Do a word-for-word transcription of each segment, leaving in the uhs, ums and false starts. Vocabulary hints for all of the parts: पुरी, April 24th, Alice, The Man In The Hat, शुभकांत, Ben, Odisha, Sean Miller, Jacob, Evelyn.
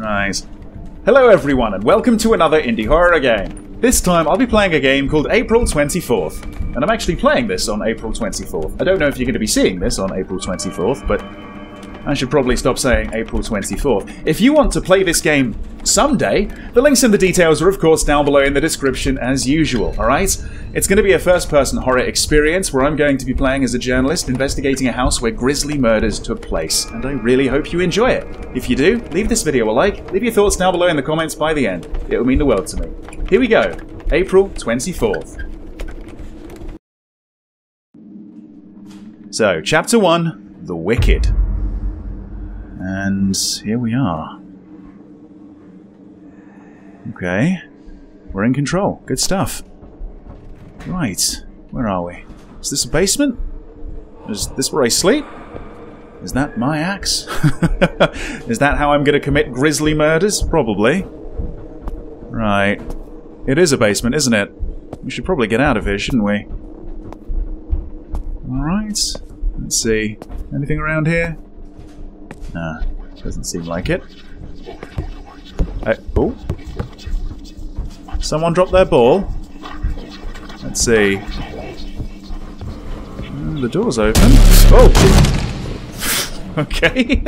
Right. Hello everyone and welcome to another indie horror game. This time I'll be playing a game called April twenty-fourth. And I'm actually playing this on April twenty-fourth. I don't know if you're going to be seeing this on April twenty-fourth, but I should probably stop saying April twenty-fourth. If you want to play this game someday, the links and the details are of course down below in the description as usual, alright? It's going to be a first-person horror experience where I'm going to be playing as a journalist investigating a house where grisly murders took place, and I really hope you enjoy it. If you do, leave this video a like, leave your thoughts down below in the comments by the end. It'll mean the world to me. Here we go, April twenty-fourth. So, Chapter one, The Wicked. And here we are. Okay. We're in control. Good stuff. Right. Where are we? Is this a basement? Is this where I sleep? Is that my axe? Is that how I'm going to commit grisly murders? Probably. Right. It is a basement, isn't it? We should probably get out of here, shouldn't we? Alright. Let's see. Anything around here? Nah. Doesn't seem like it. Uh, oh. Someone dropped their ball. Let's see. Oh, the door's open. Oh! Okay.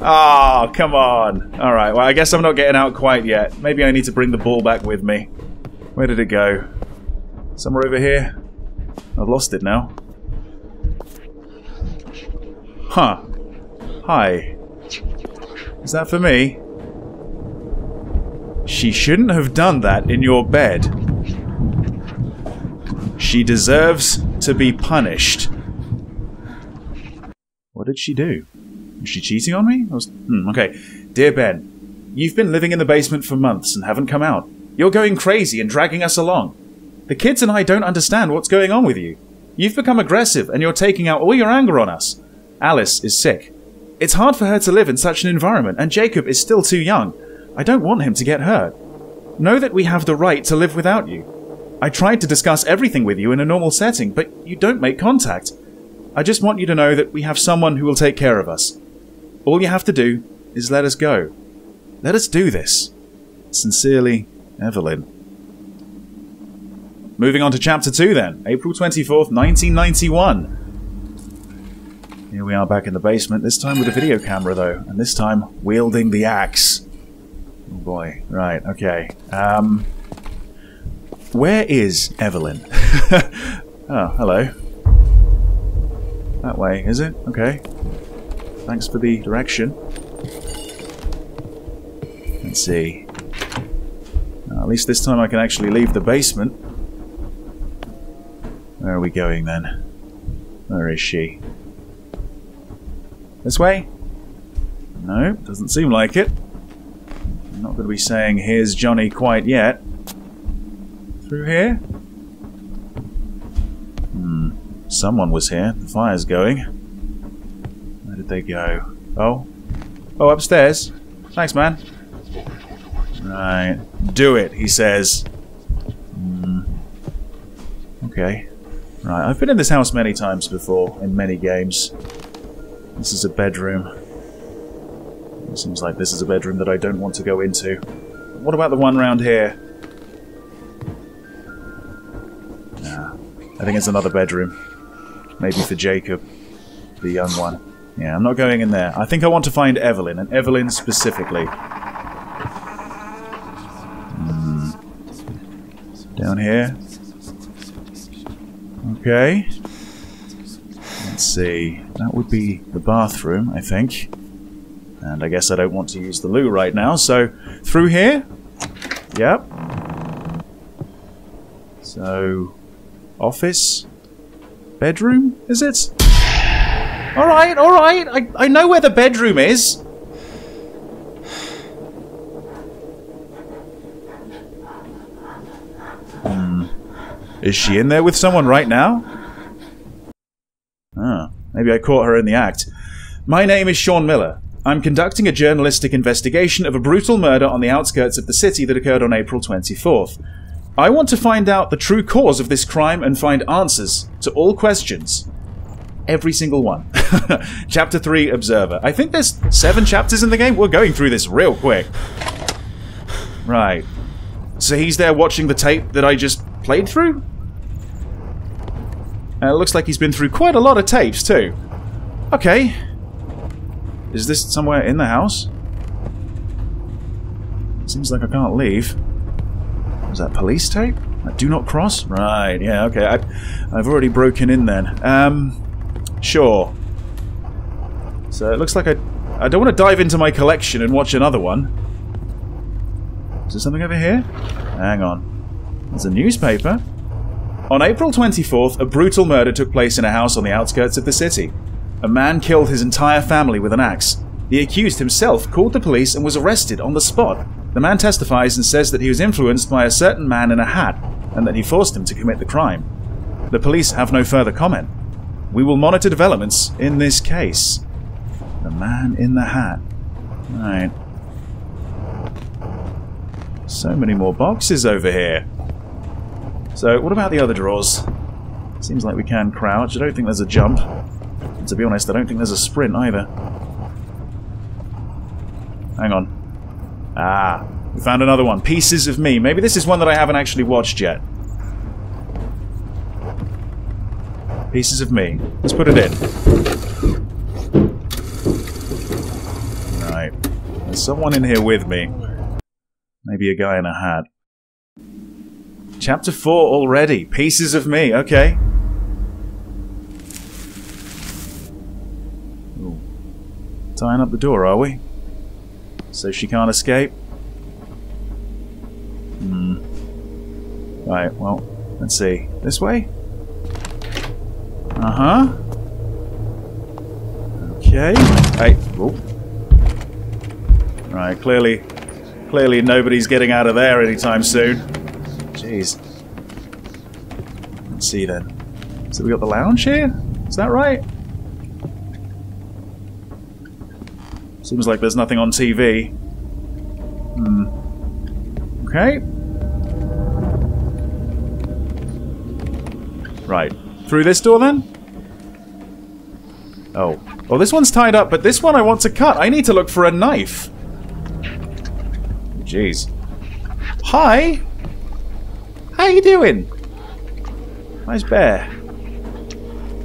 Ah, oh, come on. Alright, well, I guess I'm not getting out quite yet. Maybe I need to bring the ball back with me. Where did it go? Somewhere over here? I've lost it now. Huh. Hi. Is that for me? She shouldn't have done that in your bed. She deserves to be punished. What did she do? Was she cheating on me? I was, hmm, okay. Dear Ben, you've been living in the basement for months and haven't come out. You're going crazy and dragging us along. The kids and I don't understand what's going on with you. You've become aggressive and you're taking out all your anger on us. Alice is sick. It's hard for her to live in such an environment, and Jacob is still too young. I don't want him to get hurt. Know that we have the right to live without you. I tried to discuss everything with you in a normal setting, but you don't make contact. I just want you to know that we have someone who will take care of us. All you have to do is let us go. Let us do this. Sincerely, Evelyn. Moving on to Chapter two then. April twenty-fourth, nineteen ninety-one. Here we are back in the basement, this time with a video camera though, and this time wielding the axe. Oh boy, right, okay. Um, where is Evelyn? Oh, hello. That way, is it? Okay. Thanks for the direction. Let's see. Uh, at least this time I can actually leave the basement. Where are we going then? Where is she? This way? No, doesn't seem like it. I'm not going to be saying, here's Johnny quite yet. Through here? Hmm. Someone was here. The fire's going. Where did they go? Oh. Oh, upstairs. Thanks, man. Right. Do it, he says. Hmm. Okay. Right. I've been in this house many times before, in many games. This is a bedroom. It seems like this is a bedroom that I don't want to go into. What about the one round here? Nah, I think it's another bedroom. Maybe for Jacob, the young one. Yeah, I'm not going in there. I think I want to find Evelyn, and Evelyn specifically. Mm. Down here. Okay. Let's see, that would be the bathroom, I think. And I guess I don't want to use the loo right now, so through here? Yep. So, office? Bedroom, is it? Alright, alright, I, I know where the bedroom is. Hmm. Is she in there with someone right now? Maybe I caught her in the act. My name is Sean Miller. I'm conducting a journalistic investigation of a brutal murder on the outskirts of the city that occurred on April twenty-fourth. I want to find out the true cause of this crime and find answers to all questions. Every single one. Chapter three, Observer. I think there's seven chapters in the game. We're going through this real quick. Right. So he's there watching the tape that I just played through? Uh, it looks like he's been through quite a lot of tapes, too. Okay. Is this somewhere in the house? Seems like I can't leave. Was that police tape? That do not cross? Right, yeah, okay. I, I've already broken in then. Um... Sure. So it looks like I... I don't want to dive into my collection and watch another one. Is there something over here? Hang on. There's a newspaper. On April twenty-fourth, a brutal murder took place in a house on the outskirts of the city. A man killed his entire family with an axe. The accused himself called the police and was arrested on the spot. The man testifies and says that he was influenced by a certain man in a hat and that he forced him to commit the crime. The police have no further comment. We will monitor developments in this case. The man in the hat. Right. So many more boxes over here. So, what about the other drawers? Seems like we can crouch. I don't think there's a jump. And to be honest, I don't think there's a sprint either. Hang on. Ah, we found another one. Pieces of Me. Maybe this is one that I haven't actually watched yet. Pieces of Me. Let's put it in. Right. There's someone in here with me. Maybe a guy in a hat. Chapter four already. Pieces of Me. Okay. Ooh. Tying up the door, are we? So she can't escape? Hmm. Right, well, let's see. This way? Uh-huh. Okay. Hey. Ooh. Right, clearly... Clearly nobody's getting out of there anytime soon. Jeez. Let's see then. So we got the lounge here? Is that right? Seems like there's nothing on T V. Hmm. Okay. Right. Through this door then? Oh. Well, this one's tied up, but this one I want to cut. I need to look for a knife. Jeez. Hi! How you doing? Nice bear.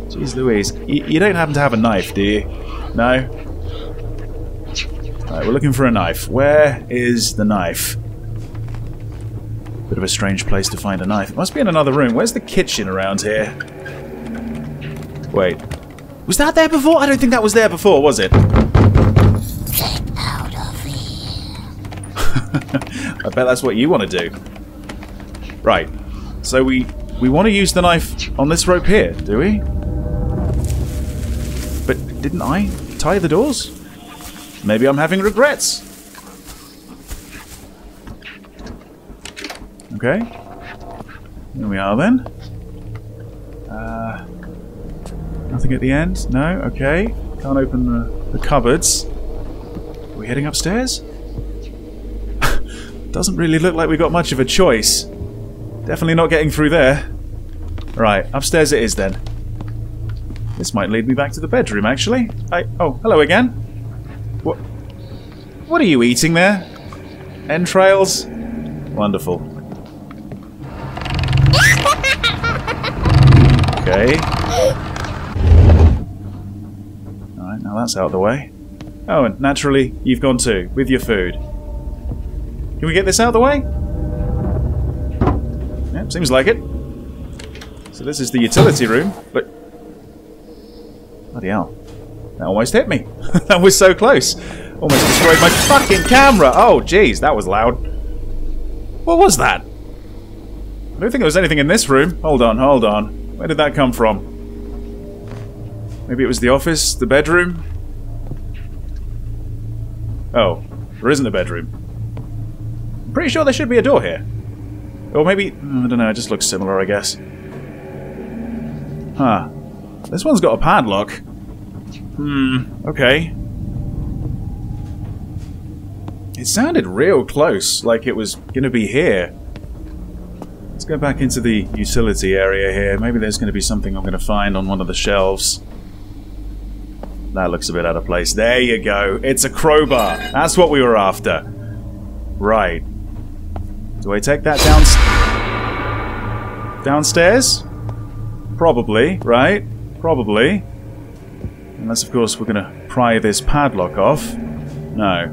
Jeez Louise. You, you don't happen to have a knife, do you? No? Alright, we're looking for a knife. Where is the knife? Bit of a strange place to find a knife. It must be in another room. Where's the kitchen around here? Wait. Was that there before? I don't think that was there before, was it? Get out of here. I bet that's what you want to do. Right. So we we want to use the knife on this rope here, do we? But didn't I tie the doors? Maybe I'm having regrets. Okay. Here we are then. Uh, nothing at the end? No? Okay. Can't open the, the cupboards. Are we heading upstairs? Doesn't really look like we got much of a choice. Definitely not getting through there. Right, upstairs it is then. This might lead me back to the bedroom actually. I oh, hello again. What, what are you eating there? Entrails? Wonderful. Okay. Alright, now that's out of the way. Oh, and naturally, you've gone too, with your food. Can we get this out of the way? Yep, seems like it. So this is the utility room, but... Bloody hell. That almost hit me. That was so close. Almost destroyed my fucking camera! Oh, jeez, that was loud. What was that? I don't think there was anything in this room. Hold on, hold on. Where did that come from? Maybe it was the office, the bedroom? Oh, there isn't a bedroom. I'm pretty sure there should be a door here. Or maybe... I don't know, it just looks similar, I guess. Huh. This one's got a padlock. Hmm, okay. It sounded real close, like it was gonna be here. Let's go back into the utility area here. Maybe there's going to be something I'm going to find on one of the shelves. That looks a bit out of place. There you go. It's a crowbar. That's what we were after. Right. Do I take that down downstairs? Probably, right? Probably. Unless, of course, we're going to pry this padlock off. No.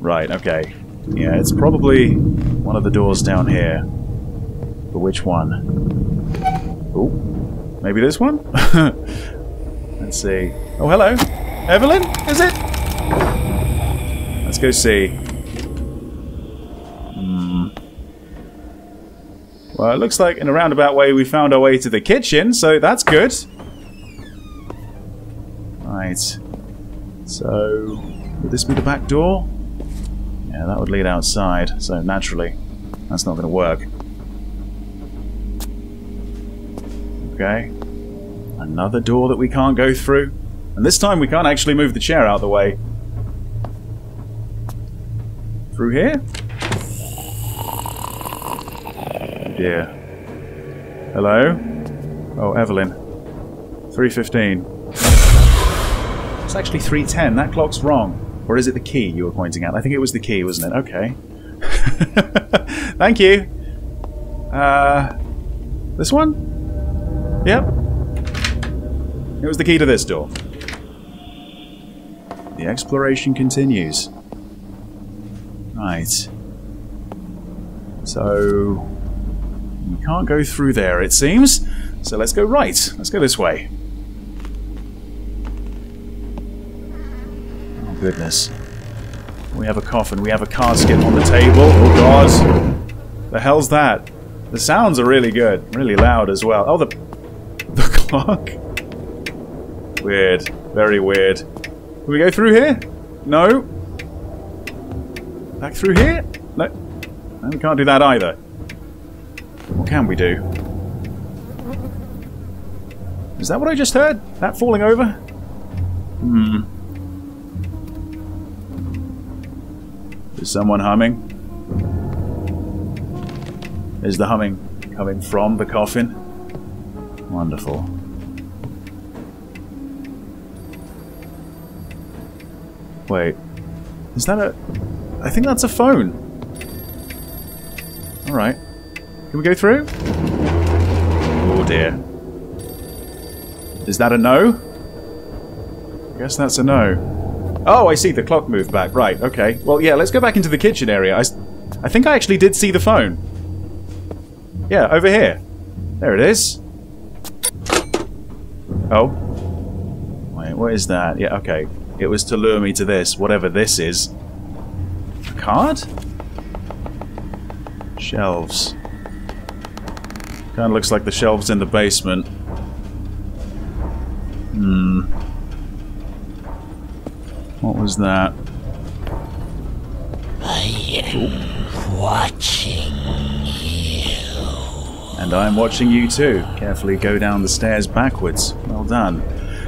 Right, okay. Yeah, it's probably one of the doors down here. But which one? Oh, maybe this one? Let's see. Oh, hello. Evelyn, is it? Let's go see. Hmm. Well, it looks like in a roundabout way we found our way to the kitchen, so that's good. Right. So, would this be the back door? Yeah, that would lead outside, so naturally, that's not going to work. Okay. Another door that we can't go through. And this time we can't actually move the chair out of the way. Through here? Oh dear. Hello? Oh, Evelyn. three fifteen. It's actually three ten. That clock's wrong. Or is it the key you were pointing at? I think it was the key, wasn't it? Okay. Thank you. Uh, this one? Yep. It was the key to this door. The exploration continues. Right. So, we can't go through there, it seems. So let's go right. Let's go this way. Oh, goodness. We have a coffin. We have a casket on the table. Oh, God. The hell's that? The sounds are really good. Really loud as well. Oh, the, the clock. Weird. Very weird. Can we go through here? No. Back through here? No. No, we can't do that either. What can we do? Is that what I just heard? That falling over? Hmm. Is someone humming? Is the humming coming from the coffin? Wonderful. Wait, is that a... I think that's a phone. Alright. Can we go through? Oh dear. Is that a no? I guess that's a no. Oh, I see. The clock moved back. Right, okay. Well, yeah, let's go back into the kitchen area. I, I think I actually did see the phone. Yeah, over here. There it is. Oh. Wait, what is that? Yeah, okay. It was to lure me to this, whatever this is. A card? Shelves. Kind of looks like the shelves in the basement. Hmm. What was that? I am watching you. And I'm watching you too. Carefully go down the stairs backwards. Well done.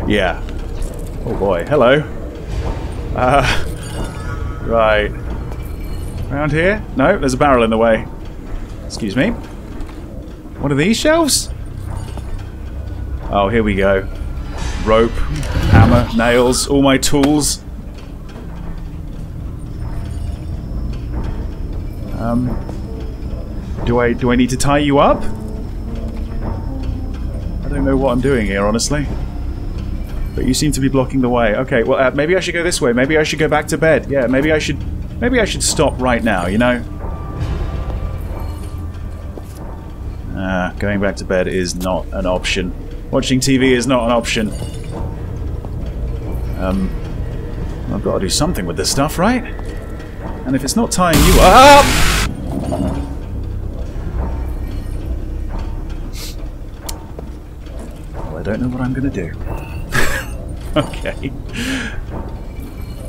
Yeah. Oh boy. Hello. Uh, right. Around here? No, there's a barrel in the way. Excuse me. What are these shelves? Oh, here we go. Rope, hammer, nails, all my tools. Um, do I do I need to tie you up? I don't know what I'm doing here, honestly. But you seem to be blocking the way. Okay, well, uh, maybe I should go this way. Maybe I should go back to bed. Yeah, maybe I should... Maybe I should stop right now, you know? Ah, going back to bed is not an option. Watching T V is not an option. Um, I've got to do something with this stuff, right? And if it's not tying you up... Well, I don't know what I'm going to do. Okay.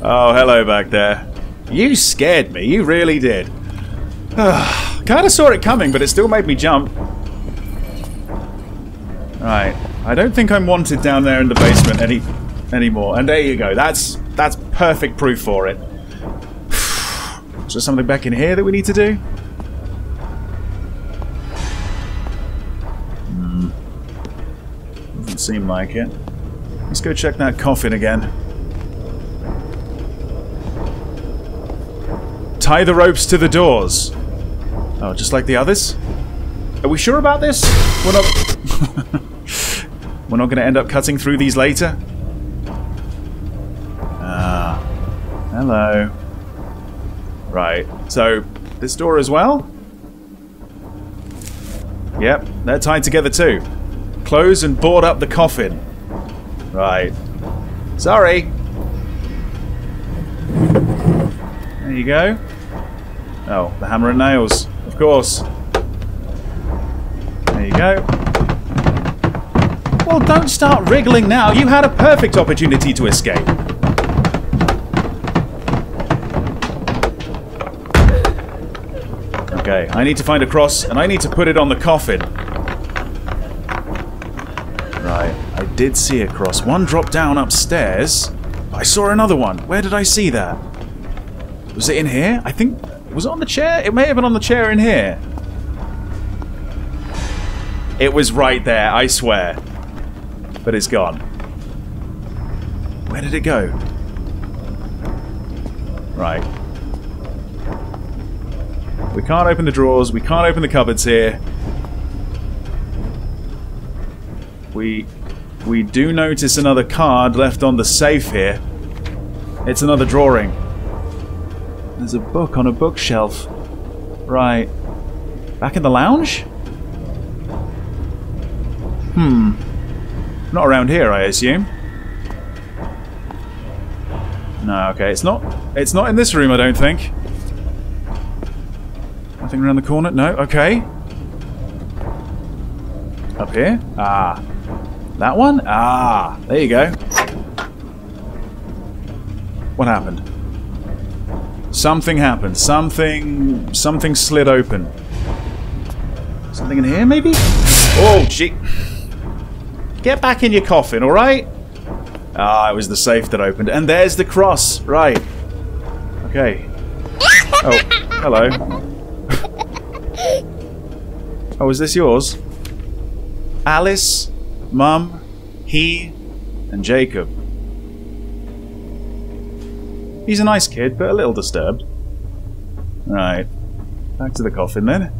Oh, hello back there. You scared me. You really did. Kind of saw it coming, but it still made me jump. Right. I don't think I'm wanted down there in the basement any anymore. And there you go. That's that's perfect proof for it. Is there something back in here that we need to do? Hmm. Doesn't seem like it. Let's go check that coffin again. Tie the ropes to the doors. Oh, just like the others? Are we sure about this? We're not... We're not going to end up cutting through these later? Ah. Hello. Right. So, this door as well? Yep. They're tied together too. Close and board up the coffin. Right. Sorry. There you go. Oh, the hammer and nails. Of course. There you go. Well, don't start wriggling now. You had a perfect opportunity to escape. Okay, I need to find a cross, and I need to put it on the coffin. Right, I did see a cross. One dropped down upstairs. I saw another one. Where did I see that? Was it in here? I think... Was it on the chair? It may have been on the chair in here. It was right there, I swear. But it's gone. Where did it go? Right. We can't open the drawers. We can't open the cupboards here. We we do notice another card left on the safe here. It's another drawing. There's a book on a bookshelf. Right. Back in the lounge? Hmm. Not around here, I assume. No, okay. It's not it's not in this room, I don't think. Nothing around the corner? No? Okay. Up here? Ah. That one? Ah. There you go. What happened? Something happened. Something... Something slid open. Something in here, maybe? Oh, gee. Get back in your coffin, alright? Ah, it was the safe that opened. And there's the cross. Right. Okay. Oh, hello. Oh, is this yours? Alice, Mum, he, and Jacob. He's a nice kid, but a little disturbed. Right. Back to the coffin, then.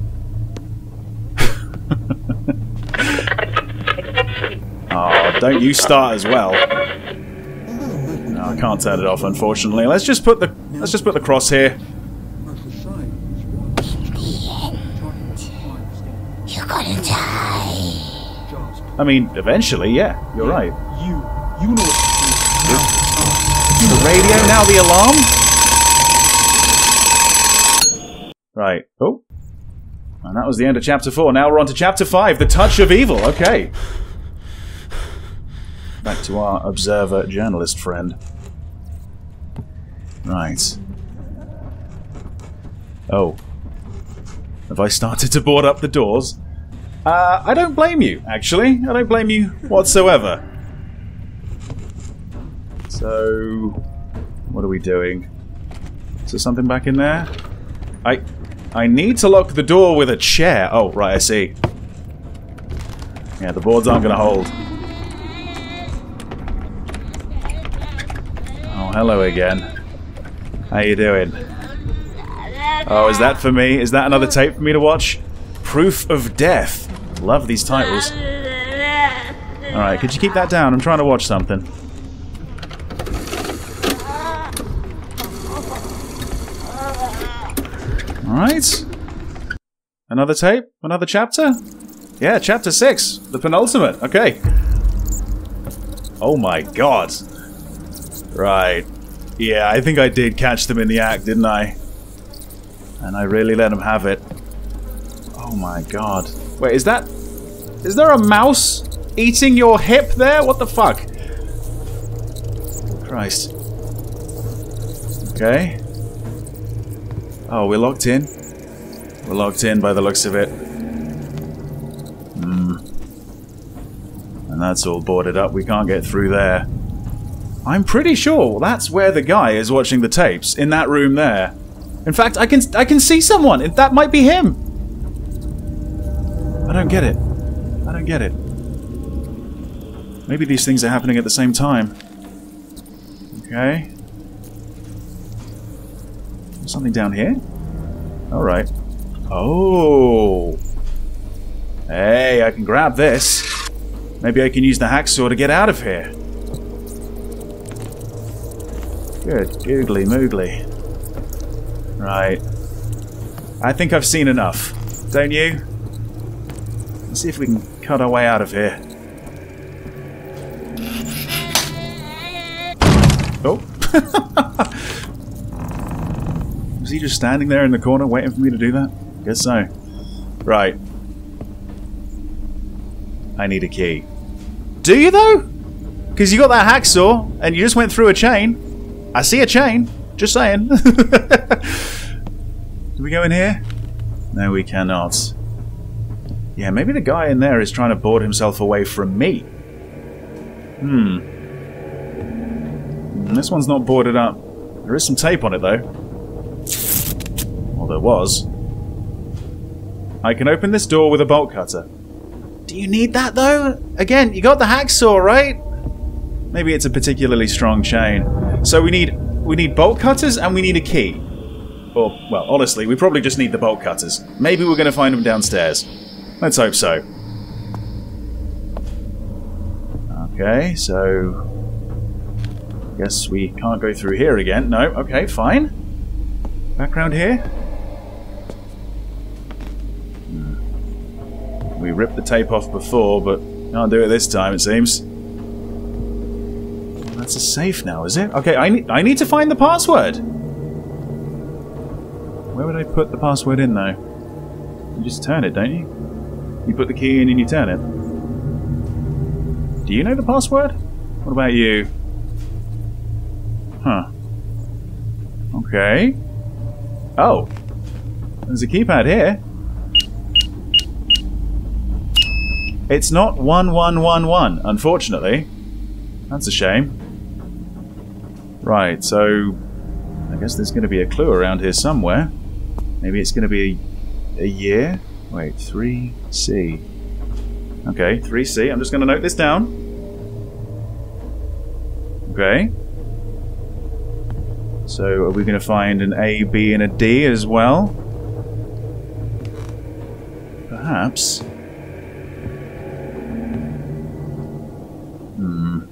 Oh, don't you start as well. No, I can't turn it off, unfortunately. Let's just put the, let's just put the cross here. I mean, eventually, yeah. You're right. You, you know what to do. The radio, now the alarm? Right. Oh. And that was the end of Chapter four. Now we're on to Chapter five, The Touch of Evil. Okay. Back to our observer journalist friend. Right. Oh. Have I started to board up the doors? Uh, I don't blame you, actually. I don't blame you whatsoever. So... What are we doing? Is there something back in there? I... I need to lock the door with a chair. Oh, right, I see. Yeah, the boards aren't going to hold. Oh, hello again. How you doing? Oh, is that for me? Is that another tape for me to watch? Proof of Death. Love these titles. Alright, could you keep that down? I'm trying to watch something. Alright. Another tape? Another chapter? Yeah, Chapter six. The penultimate. Okay. Oh my god. Right. Yeah, I think I did catch them in the act, didn't I? And I really let them have it. Oh my god. Wait, is that... Is there a mouse eating your hip there? What the fuck? Christ. Okay. Oh, we're locked in. We're locked in by the looks of it. Hmm. And that's all boarded up. We can't get through there. I'm pretty sure that's where the guy is watching the tapes. In that room there. In fact, I can, I can see someone. That might be him. I don't get it. I don't get it. Maybe these things are happening at the same time. Okay. There's something down here? Alright. Oh! Hey, I can grab this. Maybe I can use the hacksaw to get out of here. Good googly moogly. Right. I think I've seen enough. Don't you? Let's see if we can cut our way out of here. Oh. Was he just standing there in the corner waiting for me to do that? Guess so. Right. I need a key. Do you though? Because you got that hacksaw and you just went through a chain. I see a chain. Just saying. Do we go in here? No, we cannot. Yeah, maybe the guy in there is trying to board himself away from me. Hmm. This one's not boarded up. There is some tape on it, though. Well, there was. I can open this door with a bolt cutter. Do you need that, though? Again, you got the hacksaw, right? Maybe it's a particularly strong chain. So we need we need bolt cutters and we need a key. Or, well, honestly, we probably just need the bolt cutters. Maybe we're going to find them downstairs. Let's hope so. Okay, so... guess we can't go through here again. No, okay, fine. Back round here. Hmm. We ripped the tape off before, but can't do it this time, it seems. That's a safe now, is it? Okay, I need, I need to find the password! Where would I put the password in, though? You just turn it, don't you? You put the key in and you turn it. Do you know the password? What about you? Huh. Okay. Oh. There's a keypad here. It's not one one one one, unfortunately. That's a shame. Right, so... I guess there's going to be a clue around here somewhere. Maybe it's going to be a, a year? Wait, three C. Okay, three C. I'm just going to note this down. Okay. So are we going to find an A, B, and a D as well? Perhaps. Hmm.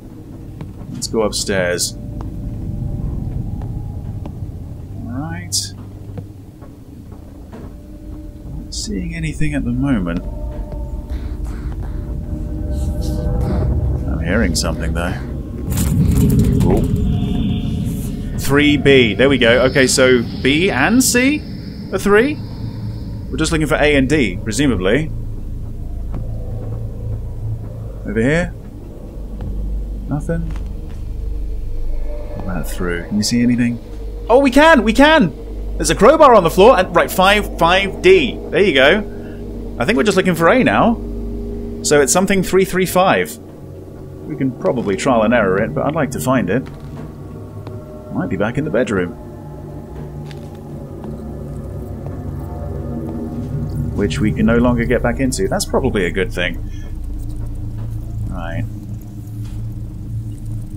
Let's go upstairs. Alright. Not seeing anything at the moment. I'm hearing something though. Ooh. three B. There we go. Okay, so B and C are three? We're just looking for A and D, presumably. Over here? Nothing? That through. Can you see anything? Oh, we can! We can! There's a crowbar on the floor and... right, five, five D. There you go. I think we're just looking for A now. So it's something three three five. We can probably trial and error it, but I'd like to find it. Might be back in the bedroom. Which we can no longer get back into. That's probably a good thing. Right.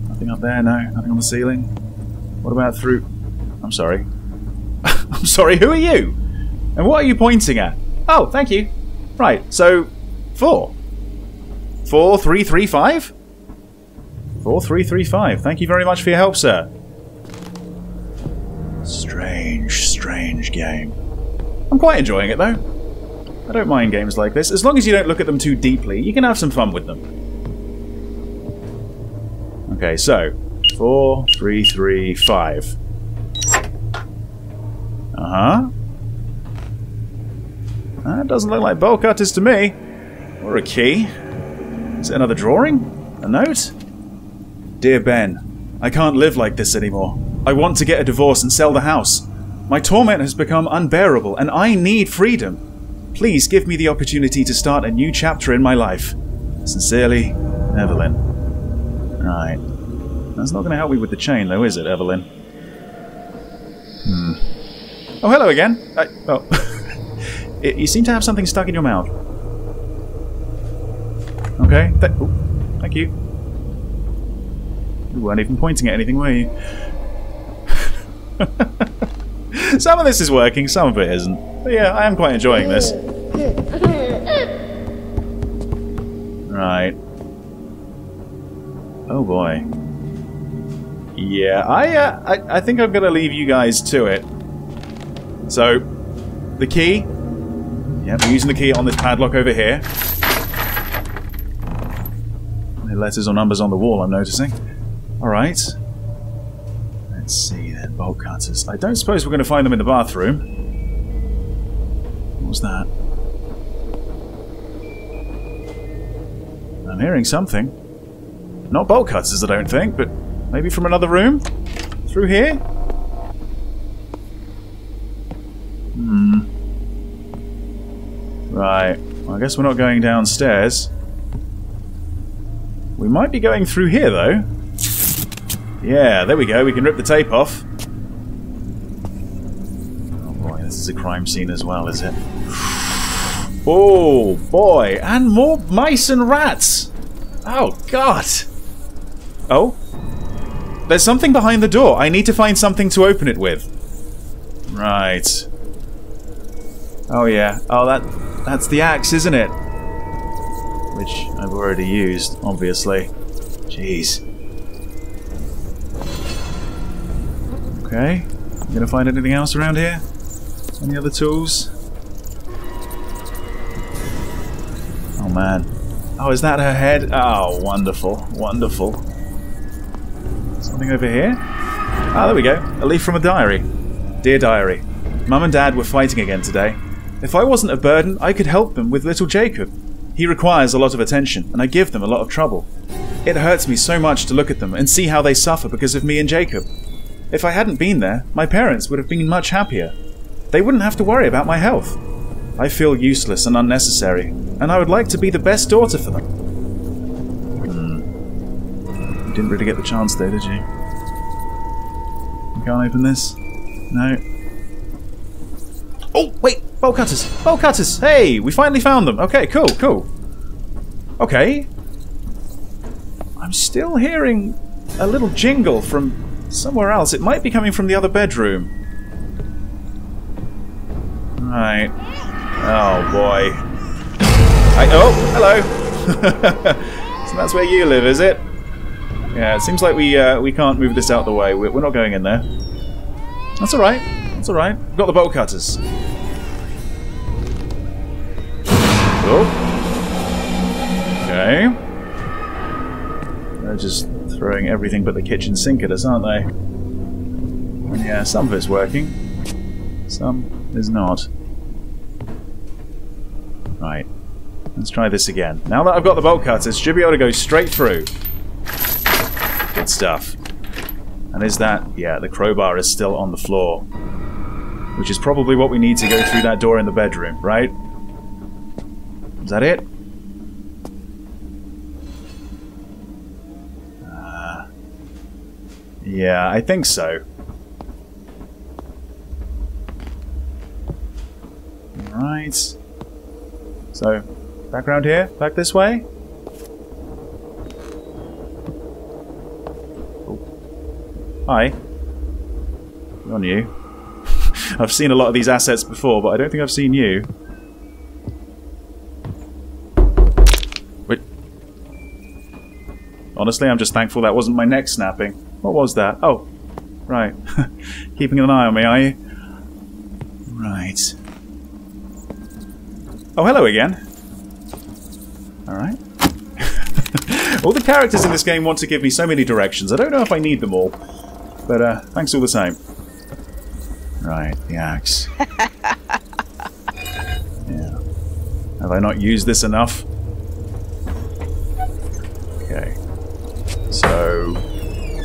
Nothing up there, no? Nothing on the ceiling? What about through... I'm sorry. I'm sorry, who are you? And what are you pointing at? Oh, thank you. Right, so... Four. Four, three, three, five? Four, three, three, five. Thank you very much for your help, sir. Strange, strange game. I'm quite enjoying it, though. I don't mind games like this. As long as you don't look at them too deeply, you can have some fun with them. Okay, so... Four, three, three, five. Uh-huh. That doesn't look like bolt cutters to me. Or a key. Is it another drawing? A note? Dear Ben, I can't live like this anymore. I want to get a divorce and sell the house. My torment has become unbearable, and I need freedom. Please give me the opportunity to start a new chapter in my life. Sincerely, Evelyn. Right. That's not going to help me with the chain, though, is it, Evelyn? Hmm. Oh, hello again. I, oh. it, you seem to have something stuck in your mouth. Okay. Th- Ooh, thank you. You weren't even pointing at anything, were you? Some of this is working, some of it isn't. But yeah, I am quite enjoying this. Right. Oh boy. Yeah, I, uh, I, I think I'm gonna leave you guys to it. So, the key. Yeah, we're using the key on this padlock over here. No letters or numbers on the wall, I'm noticing. Alright. Let's see then, bolt cutters. I don't suppose we're going to find them in the bathroom. What was that? I'm hearing something. Not bolt cutters, I don't think, but maybe from another room? Through here? Hmm. Right, well, I guess we're not going downstairs. We might be going through here, though. Yeah, there we go, we can rip the tape off. Oh boy, this is a crime scene as well, is it? Oh boy, and more mice and rats! Oh god! Oh? There's something behind the door. I need to find something to open it with. Right. Oh yeah, oh that... that's the axe, isn't it? Which I've already used, obviously. Jeez. Okay. You gonna find anything else around here? Any other tools? Oh man. Oh, is that her head? Oh, wonderful. Wonderful. Something over here? Ah, there we go. A leaf from a diary. Dear diary, Mum and Dad were fighting again today. If I wasn't a burden, I could help them with little Jacob. He requires a lot of attention, and I give them a lot of trouble. It hurts me so much to look at them and see how they suffer because of me and Jacob. If I hadn't been there, my parents would have been much happier. They wouldn't have to worry about my health. I feel useless and unnecessary, and I would like to be the best daughter for them. Hmm. You didn't really get the chance there, did you? You can't open this? No? Oh, wait! Bolt cutters! Bolt cutters! Hey! We finally found them! Okay, cool, cool. Okay. I'm still hearing a little jingle from somewhere else. It might be coming from the other bedroom. Right. Oh, boy. I, oh, hello! So that's where you live, is it? Yeah, it seems like we, uh, we can't move this out of the way. We're, we're not going in there. That's alright. That's alright. We've got the bolt cutters. Oh. Okay. They're just throwing everything but the kitchen sink at us, aren't they? And yeah, some of it's working. Some is not. Right. Let's try this again. Now that I've got the bolt cutters, should be able to go straight through. Good stuff. And is that... yeah, the crowbar is still on the floor. Which is probably what we need to go through that door in the bedroom, right? Is that it? Uh, yeah, I think so. Alright. So, back round here? Back this way? Oh. Hi. Good on you. I've seen a lot of these assets before, but I don't think I've seen you. Honestly, I'm just thankful that wasn't my neck snapping. What was that? Oh, right. Keeping an eye on me, are you? Right. Oh, hello again. Alright. All the characters in this game want to give me so many directions. I don't know if I need them all. But, uh, thanks all the same. Right, the axe. Yeah. Have I not used this enough? Okay. So,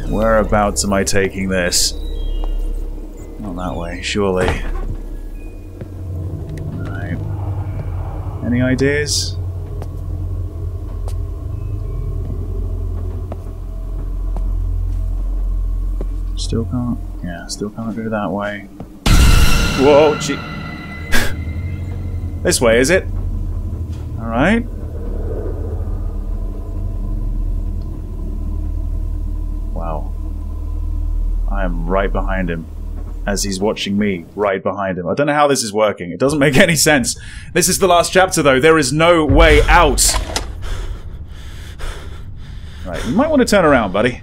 whereabouts am I taking this? Not that way, surely. Right. Any ideas? Still can't. Yeah, still can't go that way. Whoa, gee. This way, is it? All right. I am right behind him as he's watching me right behind him. I don't know how this is working. It doesn't make any sense. This is the last chapter, though. There is no way out. Right, you might want to turn around, buddy.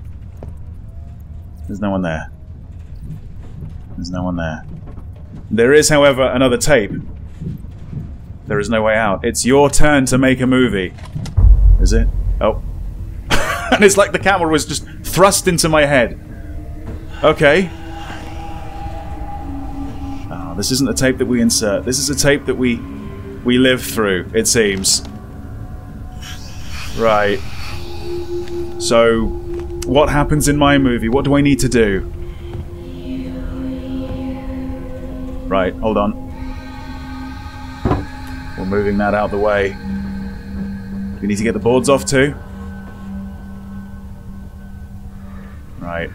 There's no one there. There's no one there. There is, however, another tape. There is no way out. It's your turn to make a movie. Is it? Oh. And it's like the camera was just thrust into my head. Okay. Oh, this isn't a tape that we insert. This is a tape that we we live through, it seems. Right. So, what happens in my movie? What do I need to do? Right, hold on. We're moving that out of the way. Do we need to get the boards off too? Right.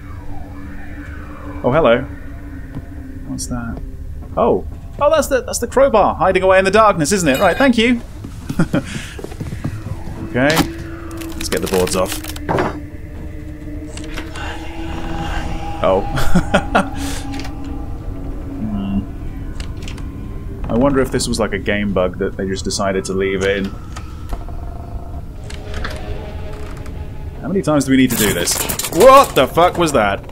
Oh, hello. What's that? Oh. Oh, that's the, that's the crowbar hiding away in the darkness, isn't it? Right, thank you. Okay. Let's get the boards off. Oh. I wonder if this was like a game bug that they just decided to leave in. How many times do we need to do this? What the fuck was that?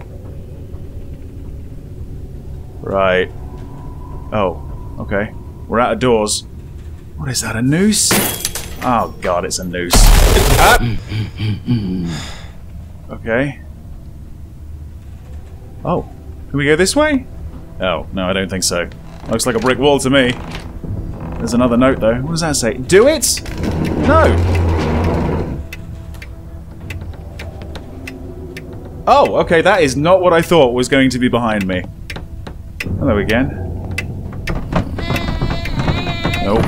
Right. Oh, okay. We're out of doors. What is that, a noose? Oh god, it's a noose. Ah! Okay. Oh, can we go this way? Oh, no, I don't think so. Looks like a brick wall to me. There's another note, though. What does that say? Do it? No! Oh, okay, that is not what I thought was going to be behind me. Hello again. Oh,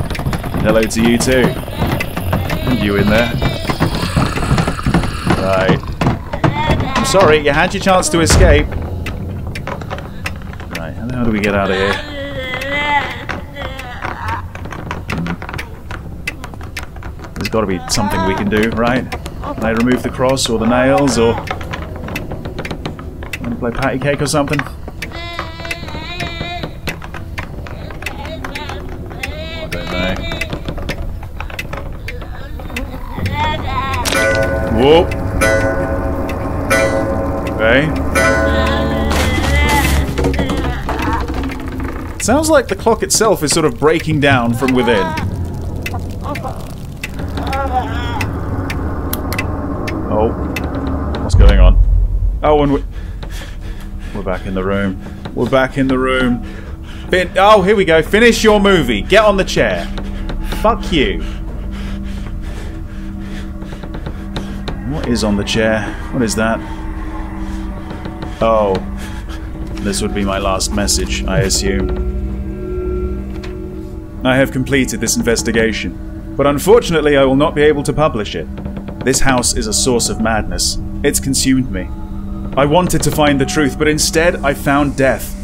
hello to you, too. And you in there. Right. I'm sorry, you had your chance to escape. Right, how do we get out of here? Got to be something we can do, right? Can I remove the cross or the nails or want to play patty cake or something? I don't know. Whoa. Okay. Sounds like the clock itself is sort of breaking down from within. Oh, and we we're back in the room. We're back in the room. Fin oh, here we go. Finish your movie. Get on the chair. Fuck you. What is on the chair? What is that? Oh. This would be my last message, I assume. I have completed this investigation, but unfortunately I will not be able to publish it. This house is a source of madness. It's consumed me. I wanted to find the truth, but instead I found death.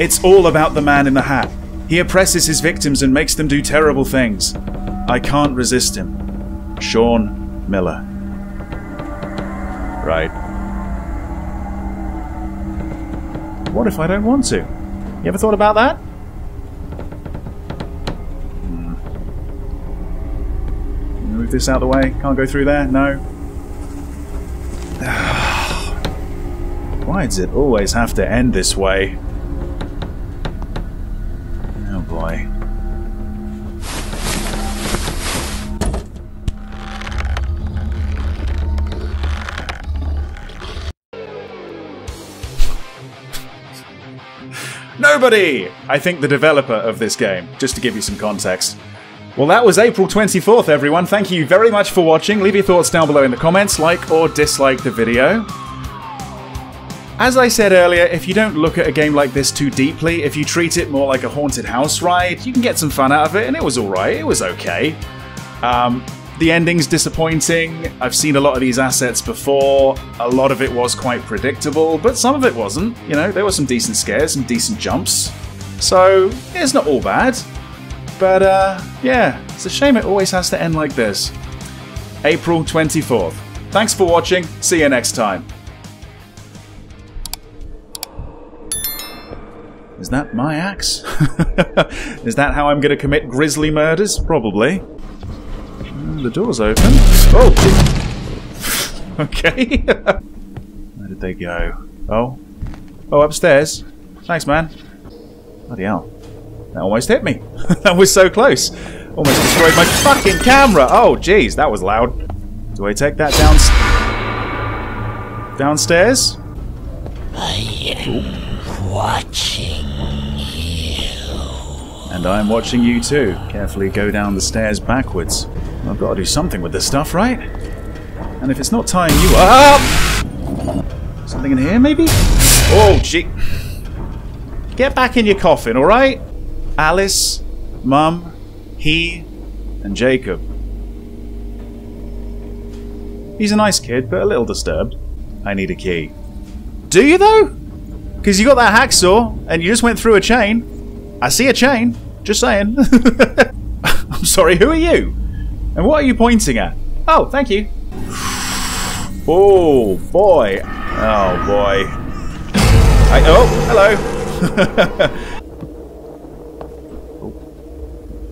It's all about the man in the hat. He oppresses his victims and makes them do terrible things. I can't resist him. Sean Miller. Right. What if I don't want to? You ever thought about that? Hmm. Move this out of the way. Can't go through there. No. Why does it always have to end this way? Oh boy. Nobody! I think the developer of this game, just to give you some context. Well, that was April twenty-fourth, everyone. Thank you very much for watching. Leave your thoughts down below in the comments, like or dislike the video. As I said earlier, if you don't look at a game like this too deeply, if you treat it more like a haunted house ride, you can get some fun out of it, and it was alright, it was okay. Um, the ending's disappointing, I've seen a lot of these assets before, a lot of it was quite predictable, but some of it wasn't. You know, there were some decent scares and decent jumps, so yeah, it's not all bad. But uh, yeah, it's a shame it always has to end like this. April twenty-fourth. Thanks for watching, see you next time. Is that my axe? Is that how I'm going to commit grisly murders? Probably. The door's open. Oh! Okay. Where did they go? Oh. Oh, upstairs. Thanks, man. Bloody hell. That almost hit me. That was so close. Almost destroyed my fucking camera. Oh, jeez. That was loud. Do I take that down... downstairs? I am watching you. And I'm watching you too. Carefully go down the stairs backwards. I've got to do something with this stuff, right? And if it's not tying you up... Something in here, maybe? Oh, gee. Get back in your coffin, alright? Alice, Mum, he, and Jacob. He's a nice kid, but a little disturbed. I need a key. Do you, though? Because you got that hacksaw, and you just went through a chain. I see a chain. Just saying. I'm sorry, who are you? And what are you pointing at? Oh, thank you. Oh, boy. Oh, boy. I, oh, hello.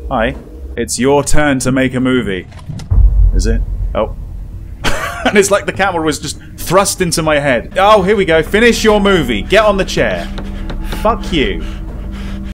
Hi. It's your turn to make a movie. Is it? Oh. And it's like the camera was just thrust into my head. Oh, here we go. Finish your movie. Get on the chair. Fuck you.